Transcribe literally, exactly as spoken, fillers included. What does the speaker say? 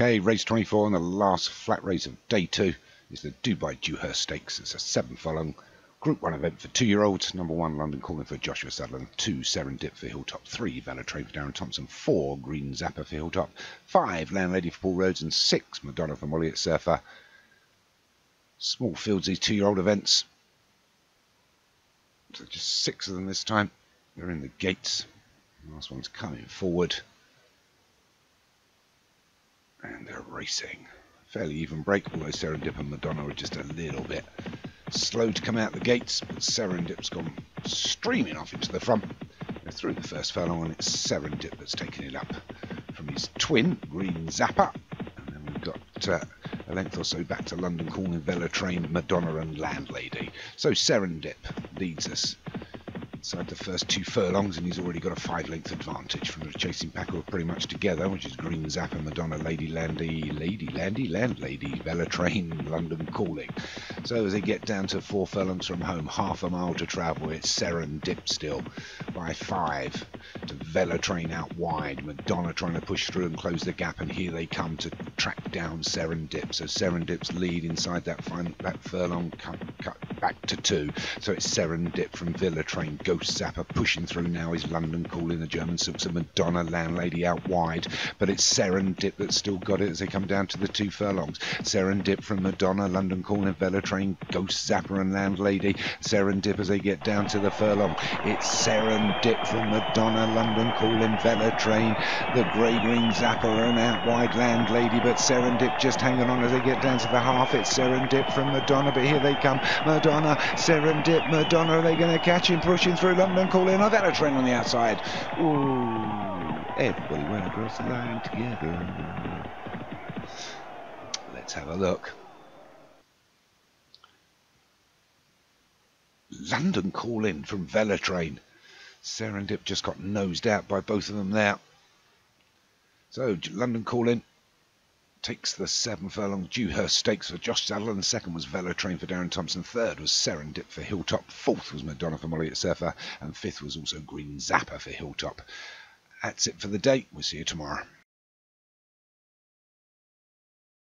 Okay, race twenty-four and the last flat race of day two is the Dubai Dewhurst Stakes. It's a seven furlong Group one event for two-year-olds. Number one, London Calling for Joshua Sutherland. Two, Serendip for Hilltop. Three, Valotrain for Darren Thompson. Four, Green Zapper for Hilltop. Five, Landlady for Paul Rhodes. And six, Madonna for Mollie at Surfer. Small fields, these two-year-old events. So just six of them this time. They're in the gates. The last one's coming forward. And they're racing. Fairly even break, although Serendip and Madonna are just a little bit slow to come out the gates, but Serendip's gone streaming off into the front. They're through the first furlong, and it's Serendip that's taken it up from his twin, Green Zapper. And then we've got uh, a length or so back to London Calling, Valotrain, Madonna and Landlady. So Serendip leads us inside the first two furlongs, and he's already got a five-length advantage from the chasing pack, who are pretty much together, which is Green Zapper, Madonna, Lady Landy, Lady Landy, Landlady, Valotrain, London Calling. So as they get down to four furlongs from home, half a mile to travel, it's Serendip still by five to Valotrain out wide. Madonna trying to push through and close the gap, and here they come to track down Serendip. So Serendip's lead inside that final, that furlong cut, cut back to two. So it's Serendip from Valotrain. Ghost Zapper pushing through now is London Calling, the German Silks and Madonna, Landlady out wide. But it's Serendip that's still got it as they come down to the two furlongs. Serendip from Madonna, London Calling, Valotrain, Ghost Zapper and Landlady. Serendip as they get down to the furlong. It's Serendip from Madonna, London Calling, Valotrain, the grey Green Zapper and out wide Landlady, but Serendip just hanging on as they get down to the half. It's Serendip from Madonna, but here they come. Madonna, Serendip, Madonna. Are they going to catch him pushing through London Calling? Oh, Valotrain on the outside. Ooh, everybody went across the line together. Let's have a look. London Calling from Valotrain. Serendip just got nosed out by both of them there. So London Calling takes the seven furlong Dewhurst Stakes for Josh Sutherland. Second was Valotrain for Darren Thompson. Third was Serendip for Hilltop. Fourth was Madonna for Mollie at Surfer. And fifth was also Green Zapper for Hilltop. That's it for the day. We'll see you tomorrow.